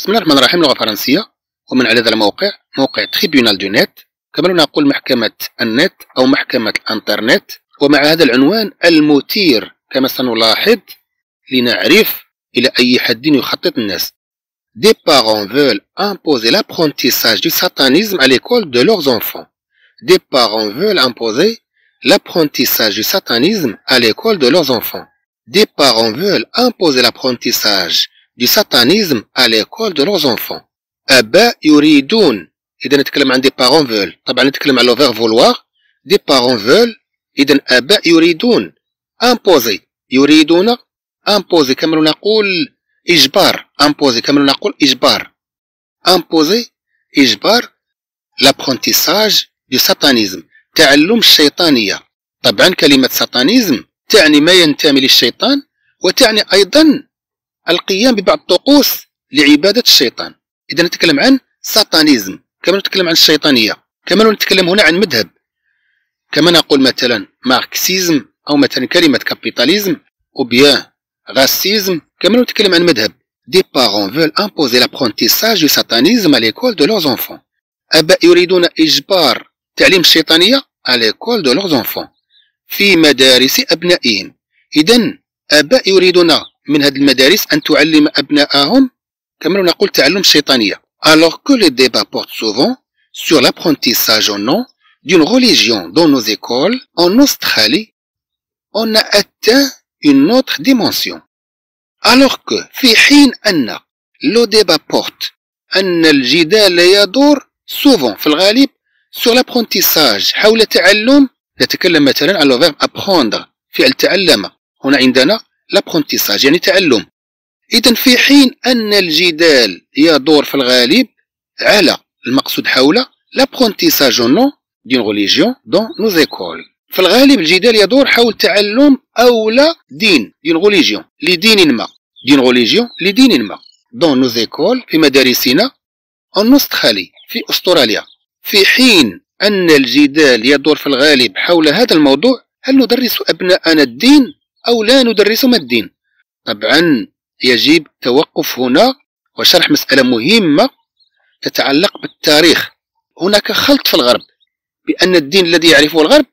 بسم الله الرحمن الرحيم. لغة فرنسية. ومن على هذا الموقع موقع تريبيونال دو نت، كما نقول محكمة النت أو محكمة الانترنت. ومع هذا العنوان المثير كما سنلاحظ لنعرف إلى أي حد يخطط الناس. Des parents veulent imposer l'apprentissage du satanisme à l'école de leurs enfants. Des parents veulent imposer l'apprentissage du satanisme à l'école de leurs enfants. Des parents veulent imposer l'apprentissage du satanisme à l'école de leurs enfants. أباء يريدون. إذا نتكلم عن des parents veulent. طبعا نتكلم على verbe vouloir. Des parents veulent. إذا أباء يريدون. imposer. يريدون. imposer كما نقول إجبار. imposer كما نقول إجبار. imposer إجبار l'apprentissage du satanisme. تعلم الشيطانية. طبعا كلمة ساتانيزم تعني ما ينتمي للشيطان، وتعني أيضا القيام ببعض الطقوس لعبادة الشيطان. إذا نتكلم عن ساتانيزم كما نتكلم عن الشيطانية. كما نتكلم هنا عن مذهب، كما نقول مثلا ماركسيزم، أو مثلا كلمة كابيتاليزم أو بيان راسيزم. كما نتكلم عن مذهب. دي بارون فول امبوزي لابرونتيساج دو ساتانيزم على ليكول دو لوغ زونفون. آباء يريدون إجبار تعليم الشيطانية على ليكول دو لوغ زونفون في مدارس أبنائهم. إذا آباء يريدون من هذه المدارس أن تعلم أبنائهم كما نقول تعلم الشيطانية. Alors que le débat porte souvent sur l'apprentissage au nom d'une religion dans nos écoles en Australie, on a atteint une autre dimension. Alors que في حين أن le débat porte أن الجدال يدور souvent في الغالب sur l'apprentissage حول تعلم. نتكلم مثلا على verb apprendre فعل تعلم. هنا عندنا l'apprentissage يعني تعلم. إذا في حين أن الجدال يدور في الغالب على المقصود حول l'apprentissage au nom d'une religion dans nos écoles. في الغالب الجدال يدور حول تعلم أو لا دين d'une religion لدين ما. d'une religion لدين ما. dans nos écoles في مدارسنا. en Australie في أستراليا. في حين أن الجدال يدور في الغالب حول هذا الموضوع، هل ندرس أبناءنا الدين أو لا ندرسهم الدين؟ طبعا يجب التوقف هنا وشرح مسألة مهمة تتعلق بالتاريخ. هناك خلط في الغرب بأن الدين الذي يعرفه الغرب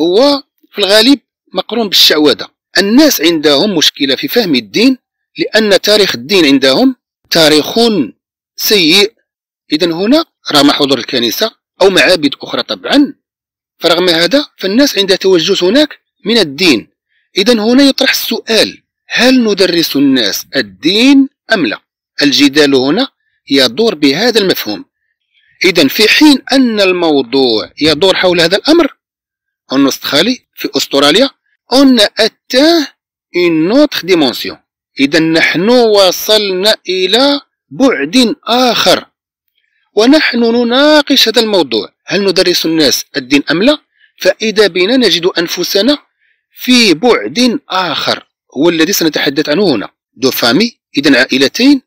هو في الغالب مقرون بالشعوذة. الناس عندهم مشكلة في فهم الدين لأن تاريخ الدين عندهم تاريخ سيء. إذا هنا رغم حضور الكنيسة أو معابد أخرى طبعا، فرغم هذا فالناس عندها توجس هناك من الدين. إذا هنا يطرح السؤال، هل ندرس الناس الدين أم لا؟ الجدال هنا يدور بهذا المفهوم. إذا في حين أن الموضوع يدور حول هذا الأمر en Australie في أستراليا، on atteint une autre dimension. إذا نحن وصلنا إلى بعد آخر ونحن نناقش هذا الموضوع، هل ندرس الناس الدين أم لا؟ فإذا بنا نجد أنفسنا في بعد آخر والذي سنتحدث عنه هنا. دو فامي، إذا عائلتين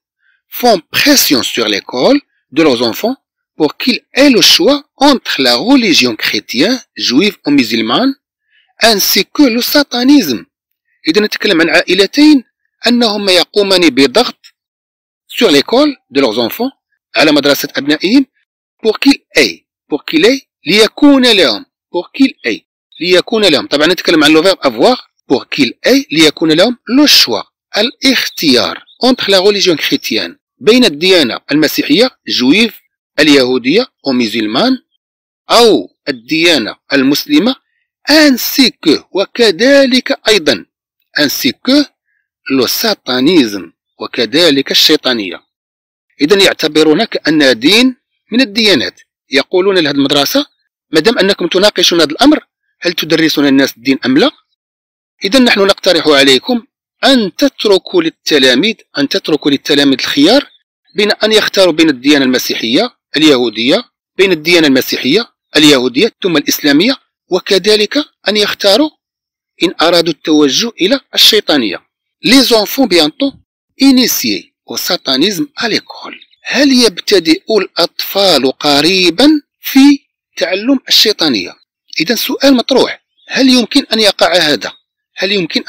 font pression sur l'école de leurs enfants pour qu'ils aient le choix entre la religion chrétienne, juive ou musulmane, ainsi que le satanisme. إذا نتكلم عن عائلتين أنهما يقومان بضغط sur l'école de leurs enfants على مدرسة أبنائهم pour qu'il ait ليكون لهم ليكون لهم. طبعا نتكلم عن le verbe avoir pour qu'il ait ليكون لهم le choix الاختيار entre la religion chrétienne بين الديانة المسيحية جويف اليهودية أو ميزلمان أو الديانة المسلمة ainsi que وكذلك أيضا ainsi que le satanisme وكذلك الشيطانية. إذا يعتبرون كأنها دين من الديانات. يقولون لهذه المدرسة مادام أنكم تناقشون هذا الأمر، هل تدرسون الناس الدين أم لا؟ إذا نحن نقترح عليكم أن تتركوا للتلاميذ الخيار بين أن يختاروا بين الديانة المسيحية اليهودية ثم الإسلامية، وكذلك أن يختاروا إن أرادوا التوجه إلى الشيطانية. les enfants bientôt initiés والساتانيزم على الكل. هل يبتدئ الأطفال قريبا في تعلم الشيطانية؟ إذا سؤال مطروح، هل يمكن أن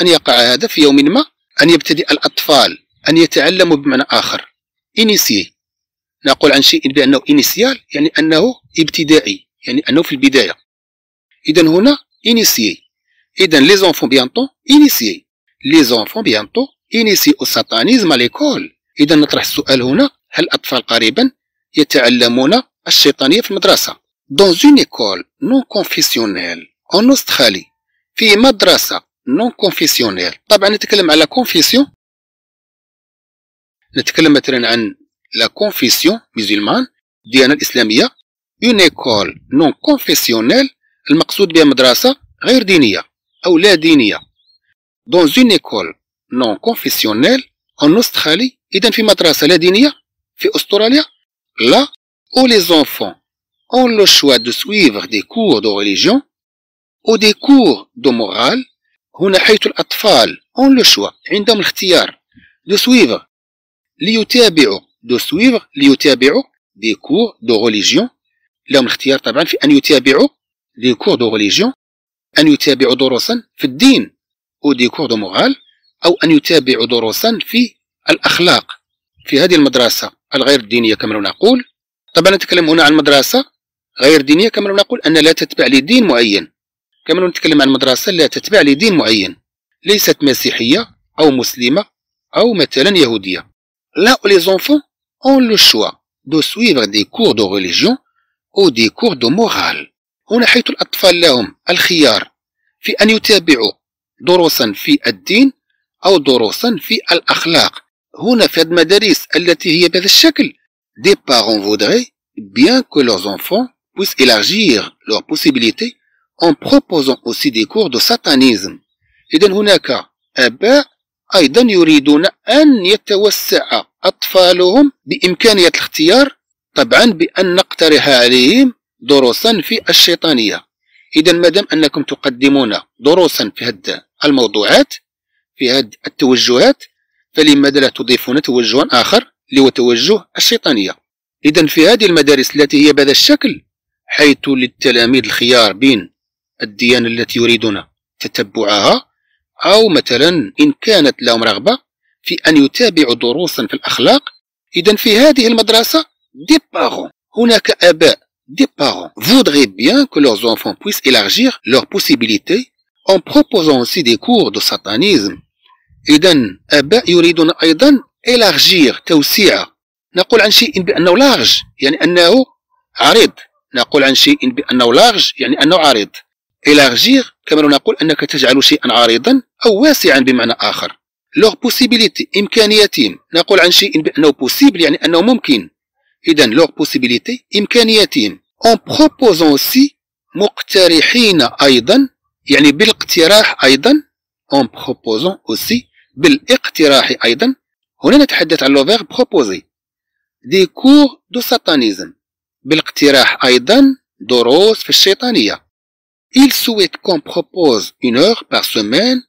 يقع هذا في يوم ما، أن يبتدئ الأطفال أن يتعلموا بمعنى آخر إنيسيي. نقول عن شيء بأنه إنيسيال يعني أنه ابتدائي، يعني أنه في البداية. إذا هنا إنيسيي. إذا les enfants bientôt initiés. Les enfants bientôt initiés au satanisme à l'école. إذا نطرح السؤال هنا، هل الأطفال قريبا يتعلمون الشيطانية في المدرسة؟ Dans une école non confessionnelle en Australie. في مدرسة non confessionnelle. طبعا نتكلم على confession. نتكلم مثلا عن la confession musulmane الديانة الإسلامية. Une école non confessionnelle المقصود بها مدرسة غير دينية أو لا دينية. Dans une école non confessionnelle en Australie. إذا في مدرسة لا دينية في أستراليا. Là où les enfants ont le choix de suivre des cours de religion ou des cours de morale. هنا حيث الأطفال ont le choix عندهم الاختيار de suivre ليتابعوا des cours de religion. لهم الاختيار طبعا في أن يتابعوا des cours de religion، أن يتابعوا دروسا في الدين أو des cours de morale، أو أن يتابعوا دروسا في الأخلاق في هذه المدرسة الغير دينية كما نقول. طبعا نتكلم هنا عن مدرسة غير دينية كما نقول أن لا تتبع لدين معين، كما نتكلم عن مدرسة لا تتبع لدين معين، ليست مسيحية أو مسلمة أو مثلا يهودية. Là où les enfants ont le choix de suivre des cours de religion ou des cours de morale. هنا حيث الأطفال لهم الخيار في أن يتابعوا دروسا في الدين أو دروسا في الأخلاق. هنا في هذه المدارس التي هي بهذا الشكل، des parents voudraient bien que leurs enfants puissent élargir leurs possibilités en proposant aussi des cours de satanisme. إذن هناك آباء أيضا يريدون أن يتوسع أطفالهم بإمكانية الاختيار، طبعا بأن نقترح عليهم دروسا في الشيطانية. إذا مادام أنكم تقدمون دروسا في هذه الموضوعات في هذه التوجهات، فلماذا لا تضيفون توجها آخر اللي هو توجه الشيطانية؟ إذا في هذه المدارس التي هي بهذا الشكل، حيث للتلاميذ الخيار بين الديانة التي يريدون تتبعها، أو مثلا إن كانت لهم رغبة في أن يتابعوا دروسا في الأخلاق، إذا في هذه المدرسة دي بارون، هناك آباء دي بارون voudraient bien que leurs enfants puissent élargir leurs possibilités en proposant aussi des cours de satanisme. إذا آباء يريدون أيضا élargir توسيع. نقول عن شيء بأنه لارج يعني أنه عريض. نقول عن شيء بأنه لارج يعني أنه عريض. élargir كما نقول أنك تجعل شيئا عريضا أو واسعا بمعنى آخر. leur possibility إمكانياتهم. نقول عن شيء بأنه possible يعني أنه ممكن. إذا leur possibility إمكانياتهم. en proposant aussi مقترحين أيضا يعني بالاقتراح أيضا. en proposant aussi بالاقتراح أيضا. هنا نتحدث عن لو verb proposer. des cours de satanisme. بالاقتراح أيضا دروس في الشيطانية. Ils souhaitent qu'on propose une heure par semaine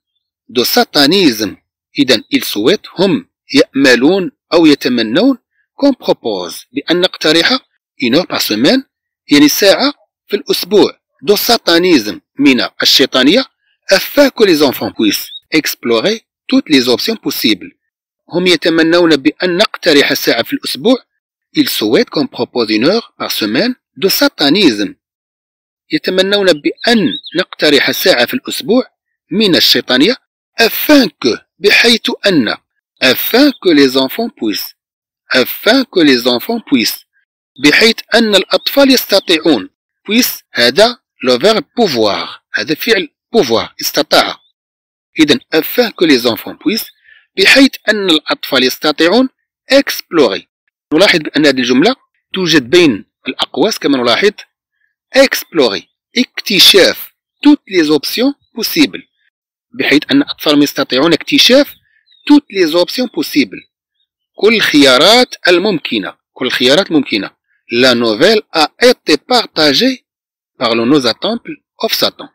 de satanisme. إذا ils souhaitent هم يأملون أو يتمنون qu'on propose بأن نقترح une heure par semaine يعني ساعة في الأسبوع de satanisme من الشيطانية afin que les enfants puissent explorer toutes les options possibles. هم يتمنون بأن نقترح ساعة في الأسبوع. Ils souhaitent qu'on propose une heure par semaine de satanisme. يتمنون بأن نقترح ساعة في الأسبوع من الشيطانية afin que بحيث أن afin que les enfants puissent بحيث أن الأطفال يستطيعون. puissent هذا le verbe pouvoir، هذا فعل pouvoir استطاع. إذن afin que les enfants puissent بحيث أن الأطفال يستطيعون explorer. نلاحظ بأن هذه الجملة توجد بين الأقواس كما نلاحظ. explorer اكتشاف toutes les options possibles بحيث أن أطفالهم يستطيعون اكتشاف toutes les options possibles كل الخيارات الممكنة، كل الخيارات ممكنة. la nouvelle a été partagée par le nos temples of Satan.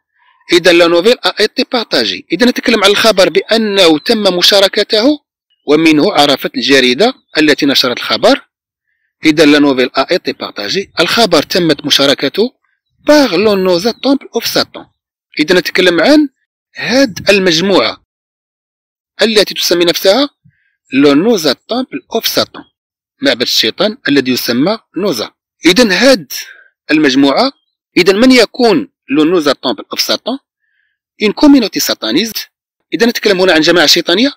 إذا la nouvelle a été partagée. إذا نتكلم عن الخبر بأنه تم مشاركته ومنه عرفت الجريدة التي نشرت الخبر. إذا la nouvelle a été partagée الخبر تمت مشاركته par le nos temples of Satan. إذا نتكلم عن هاد المجموعة التي تسمي نفسها le nos temples of Satan، معبد الشيطان الذي يسمى نوزا. إذن هذه المجموعة، إذن من يكون لو نوزا تومبل أوف ساتان إن كوميونيتي ساتانيست، إذن نتكلم هنا عن جماعة شيطانية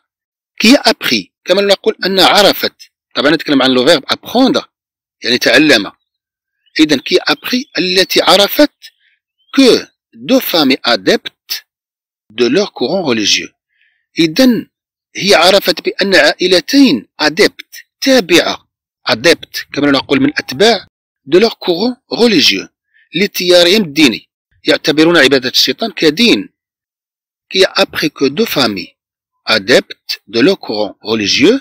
كي أبخي، كما نقول أن عرفت، طبعا نتكلم عن لو فيرب أبخوند يعني تعلم، إذن كي أبخي التي عرفت كو دو فامي أدبت دو لور كورون ريليجيو. إذن هي عرفت بأن عائلتين أدبت تابعة، أدبت كما نقول من أتباع دو لور كورون ريليجيو لتيارهم الديني، يعتبرون عبادة الشيطان كدين. كي أبخي كو دو فامي adeptes de leur courant religieux,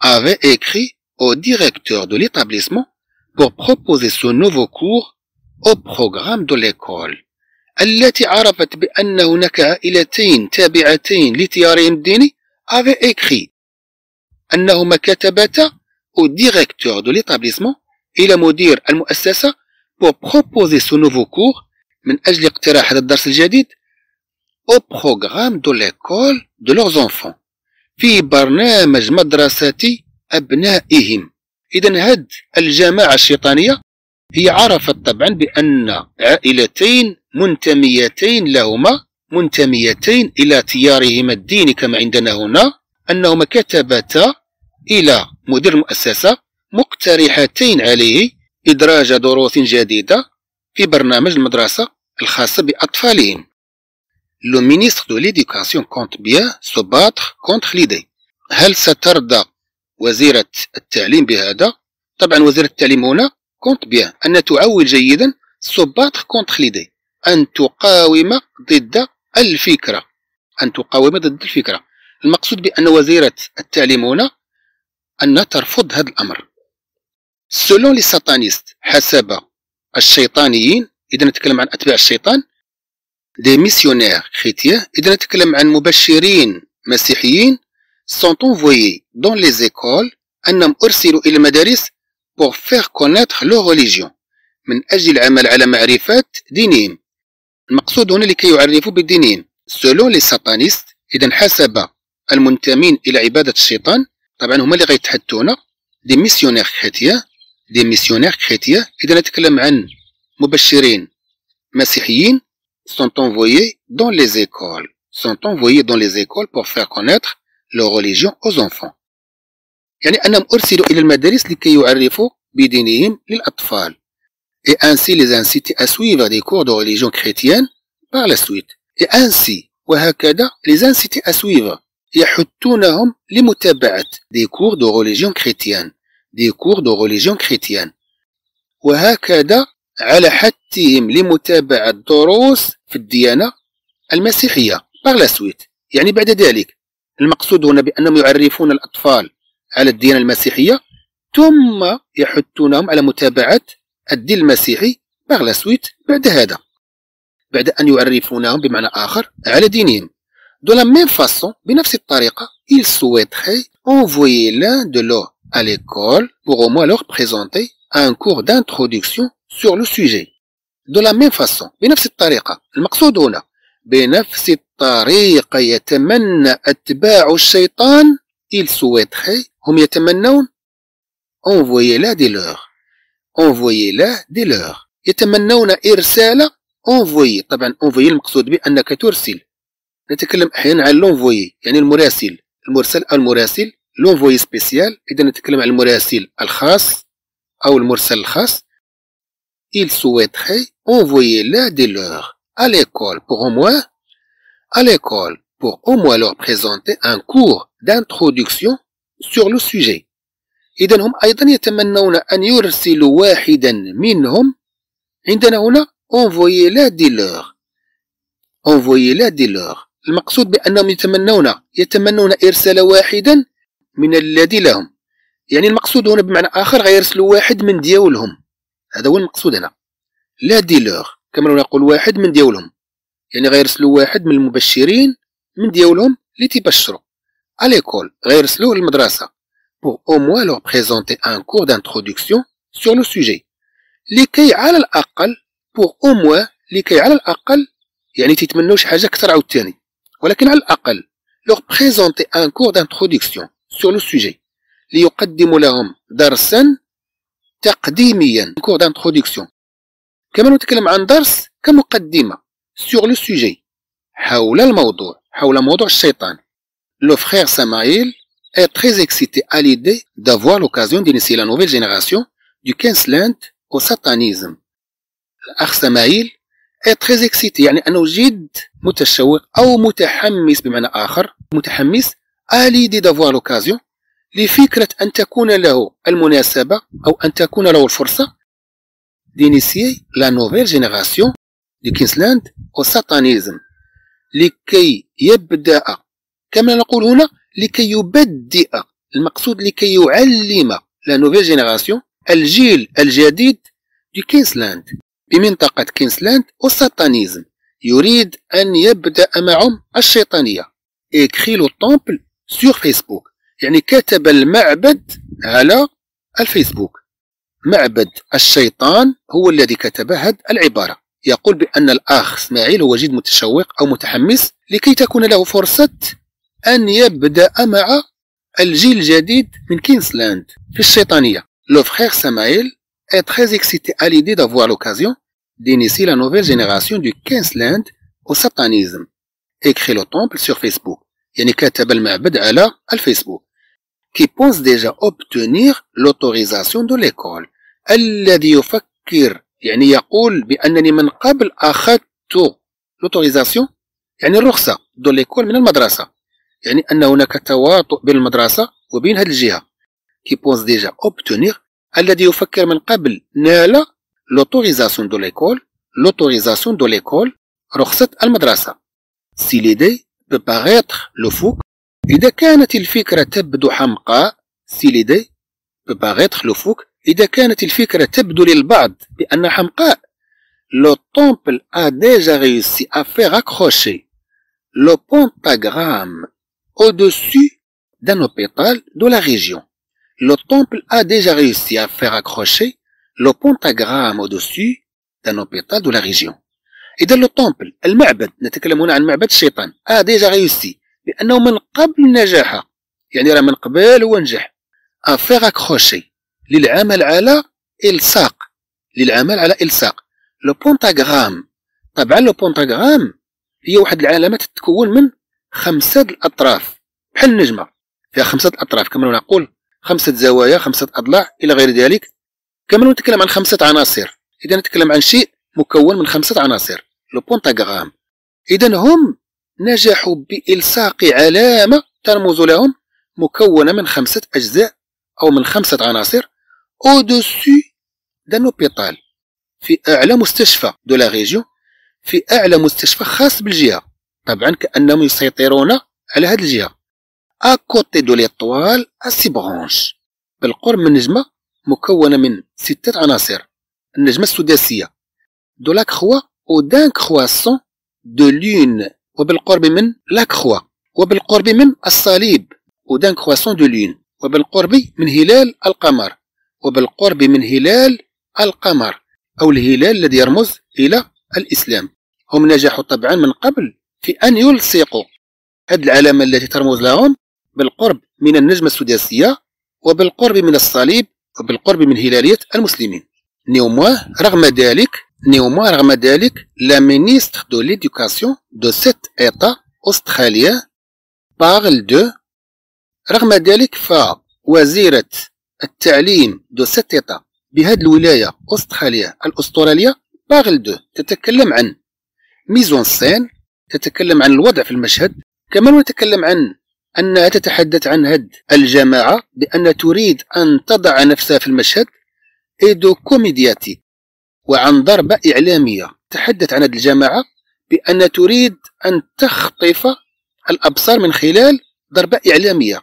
avait écrit au directeur de l'établissement pour proposer ce nouveau cours au programme de l'école. التي عرفت بأن هناك عائلتين تابعتين لتيارهم الديني avait écrit أنهما كتبتا au directeur de l'établissement إلى مدير المؤسسة pour proposer ce nouveau cours من أجل اقتراح هذا الدرس الجديد au programme de l'école de leurs enfants في برنامج مدرسة أبنائهم. إذن هاد الجماعة الشيطانية هي عرفت طبعا بأن عائلتين منتميتين لهما، منتميتين إلى تيارهما الديني كما عندنا هنا، أنهما كتبتا إلى مدير المؤسسة مقترحتين عليه إدراج دروس جديدة في برنامج المدرسة الخاصة بأطفالهم. Le ministre de l'éducation compte bien se battre contre l'idée. هل سترضى وزيرة التعليم بهذا؟ طبعا وزيرة التعليم هنا compte bien أن تعول جيدا se battre contre l'idée، أن تقاوم ضد الفكرة، أن تقاوم ضد الفكرة. المقصود بأن وزيرة التعليم هنا أنها ترفض هذا الأمر. Selon les satanistes، حسب الشيطانيين، إذا نتكلم عن أتباع الشيطان، des missionnaires chrétiens، إذا نتكلم عن مبشرين مسيحيين، sont envoyés dans les écoles، أنهم أرسلوا إلى المدارس pour faire connaître leur religion، من أجل العمل على معرفة دينهم. المقصود هنا لكي يعرفوا بدينهم. selon les satanistes، إذا حسب المنتمين إلى عبادة الشيطان، طبعا هما اللي غيتحدثوا هنا des missionnaires chrétiens، des missionnaires chrétiens، إذا نتكلم عن مبشرين مسيحيين، sont envoyés dans les écoles، sont envoyés dans les écoles pour faire connaître leur religion aux enfants. يعني أنهم أرسلوا إلى المدارس لكي يعرفوا بدينهم للأطفال. Et ainsi les inciter à suivre des cours de religion chrétienne par la suite. Et ainsi وهكذا les inciter à suivre، يحثونهم لمتابعة des cours de religion chrétienne، des cours de religion chrétienne. وهكذا على حثهم لمتابعة دروس في الديانة المسيحية بارلاسويت، يعني بعد ذلك. المقصود هنا بأنهم يعرفون الأطفال على الديانة المسيحية ثم يحثونهم على متابعة الدين المسيحي بارلاسويت بعد هذا، بعد أن يعرفونهم بمعنى آخر على دينهم. دو لا ميم فاسون، بنفس الطريقة، ils souhaiteraient envoyer l'un de leurs à l'école pour au moins leur présenter un cours d'introduction sur le sujet. de la même façon، بنفس الطريقة، المقصود هنا بنفس الطريقة يتمنى أتباع الشيطان، ils souhaiteraient، هم يتمنون، envoyer là des leurs، envoyer là des leurs، يتمنون إرسال envoyer. طبعا envoyer المقصود بأنك ترسل، نتكلم أحيانا عن l'envoyer يعني المراسل، المرسل أو المراسل، l'envoyer spécial، إذا نتكلم عن المراسل الخاص أو المرسل الخاص. ils souhaiteraient envoyer l'un des leurs à l'école pour au moins leur présenter un cours d'introduction sur le sujet. إذن هم أيضا يتمنون أن يرسلوا واحدا منهم. عندنا هنا envoyer l'un des leurs، envoyer l'un des leurs، المقصود بأنهم يتمنون إرسال واحدا من الذي لهم، يعني المقصود هنا بمعنى آخر غيرسلوا واحد من ديالهم، هذا هو المقصود هنا. لا ديلور كما نقول واحد من ديالهم، يعني غيرسلوا واحد من المبشرين من ديالهم اللي تيبشروا اليكول، غيرسلوه للمدرسه pour au moins leur présenter un cours d'introduction sur le sujet، لكي على الاقل، pour au moins لكي على الاقل، يعني تيتمنوا شي حاجه اكثر عاوتاني، ولكن على الاقل leur présenter un cours d'introduction sur le sujet، ليقدم لهم درسا تقديميا كور دانتروديكسيون. كما نتكلم عن درس كمقدمة سور لو سوجي، حول الموضوع، حول موضوع الشيطان. لو فرير Ismail est très excité à l'idée d'avoir l'occasion d'initier la nouvelle génération du Kids Land au satanisme. الأخ Ismail est très excité، يعني أنه جد متشوق أو متحمس، بمعنى آخر متحمس à l'idée d'avoir l'occasion لفكرة أن تكون له المناسبة أو أن تكون له الفرصة d'initier la nouvelle génération du Kids Land au satanisme، لكي يبدأ، كما نقول هنا لكي يبدئ، المقصود لكي يعلم لا نوفيل جينيراسيون، الجيل الجديد دو Kids Land بمنطقة Kids Land والساتانيزم، يريد أن يبدأ معهم الشيطانية. إكري لو طومبل سور فيسبوك، يعني كتب المعبد على الفيسبوك. معبد الشيطان هو الذي كتب هذه العبارة. يقول بأن الأخ Ismail هو جد متشوق أو متحمس لكي تكون له فرصة أن يبدأ مع الجيل الجديد من Kids Land في الشيطانية. Le frère Ismail est très excité à l'idée d'avoir l'occasion d'initier la nouvelle génération du Kids Land au satanisme. Écrit le temple sur Facebook. يعني كتب المعبد على الفيسبوك. Qui pense déjà obtenir l'autorisation de l'école. الذي يفكر، يعني يقول بأنني من قبل أخذت l'autorisation، يعني الرخصة، دو ليكول من المدرسة، يعني أن هناك تواطؤ بين المدرسة وبين هذه الجهة. كي بونس ديجا أوبتونيغ، الذي يفكر من قبل نال l'autorisation دو ليكول، l'autorisation دو ليكول رخصة المدرسة. سي ليدي بو باغيتخ لو فوك، إذا كانت الفكرة تبدو حمقاء، سي ليدي بو باغيتخ لو فوك، إذا كانت الفكرة تبدو للبعض بأنها حمقاء. Le temple a déjà réussi à faire accrocher le pentagramme au-dessus d'un hôpital de la région. Le temple a déjà réussi à faire accrocher le pentagramme au-dessus d'un hôpital de la région. Et dans le temple, le معبد نتكلم هنا عن معبد الشيطان a déjà réussi لأنه من قبل نجاحه، يعني راه من قبل هو نجح à faire accrocher للعمل على إلصاق، للعمل على إلصاق لو بونتاغرام. طبعا لو بونتاغرام هي واحد العلامة تتكون من خمسة الأطراف بحال النجمة، فيها خمسة الأطراف، كما نقول خمسة زوايا، خمسة أضلاع إلى غير ذلك. كما نتكلم عن خمسة عناصر، إذا نتكلم عن شيء مكون من خمسة عناصر لو بونتاغرام. إذا هم نجحوا بإلصاق علامة ترمز لهم مكونة من خمسة أجزاء أو من خمسة عناصر أو دوسو دانو بيطال، في أعلى مستشفى دو لا ريجيون، في أعلى مستشفى خاص بالجهة، طبعا كأنهم يسيطرون على هذه الجهة. أكوتي دو ليطوال أسي برونش، بالقرب من نجمة مكونة من ستة عناصر، النجمة السداسية دو لا كخوا أو دان كخواسون دو لون، وبالقرب من لا كخوا، وبالقرب من الصليب أو دان كخواسون دو لون، وبالقرب من هلال القمر، وبالقرب من هلال القمر أو الهلال الذي يرمز إلى الإسلام. هم نجحوا طبعا من قبل في أن يلصقوا هذه العلامة التي ترمز لهم بالقرب من النجمة السداسية وبالقرب من الصليب وبالقرب من هلالية المسلمين. Néanmoins, rغم ذلك la ministre de l'éducation de cet État australien parle de رغم ذلك فوزيرة التعليم دو سيت إيطا بهاد الولاية الأسترالية باغل دو تتكلم عن ميزون سين، تتكلم عن الوضع في المشهد. كما نتكلم عن أنها تتحدث عن هاد الجماعة بأنها تريد أن تضع نفسها في المشهد إيدو كوميدياتي، وعن ضربة إعلامية. تحدث عن هاد الجماعة بأنها تريد أن تخطف الأبصار من خلال ضربة إعلامية،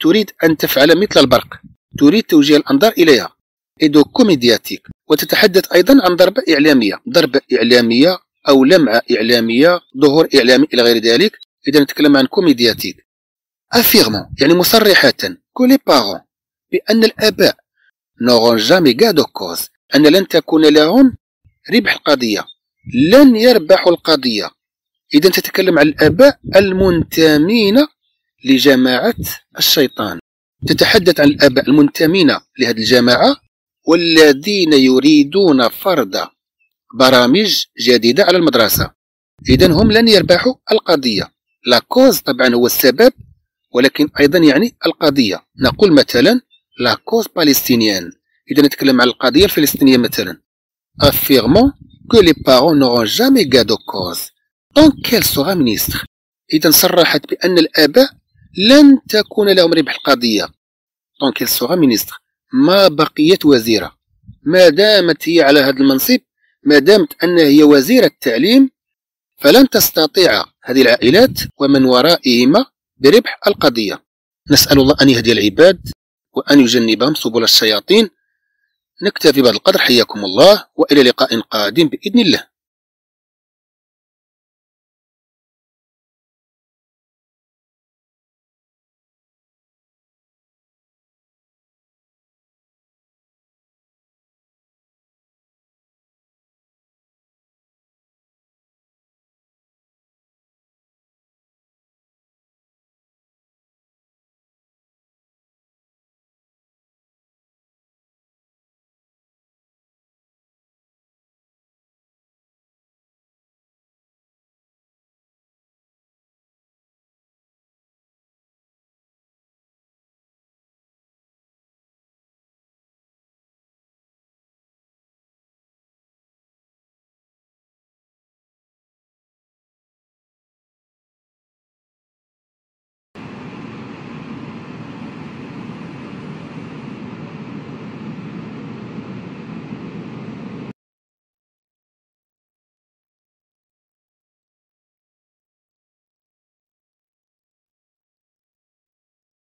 تريد أن تفعل مثل البرق، تريد توجيه الأنظار إليها إدو كوميدياتيك. وتتحدث أيضا عن ضربة إعلامية، ضربة إعلامية أو لمعة إعلامية، ظهور إعلامي إلى غير ذلك. إذا نتكلم عن كوميدياتيك. أفيرمون يعني مصرحة كولي بارون بأن الآباء نورون جامي كادو كوز، أن لن تكون لهم ربح القضية، لن يربحوا القضية. إذا تتكلم عن الآباء المنتمين لجماعة الشيطان. تتحدث عن الآباء المنتمين لهذه الجماعة والذين يريدون فرض برامج جديدة على المدرسة. إذن هم لن يربحوا القضية. لا كوز طبعا هو السبب، ولكن أيضا يعني القضية. نقول مثلا لا كوز باليستينيان، إذا نتكلم عن القضية الفلسطينية مثلا. affirmons que les parents n'auront jamais gain de cause tant qu'elle sera ministre. إذا صرحت بأن الآباء لن تكون لهم ربح القضية tant qu'elle sera ministre، ما بقيت وزيرة. ما دامت هي على هذا المنصب، ما دامت أنها هي وزيرة التعليم، فلن تستطيع هذه العائلات ومن ورائهما بربح القضية. نسأل الله أن يهدي العباد وأن يجنبهم سبل الشياطين. نكتفي بهذا القدر، حياكم الله وإلى لقاء قادم بإذن الله.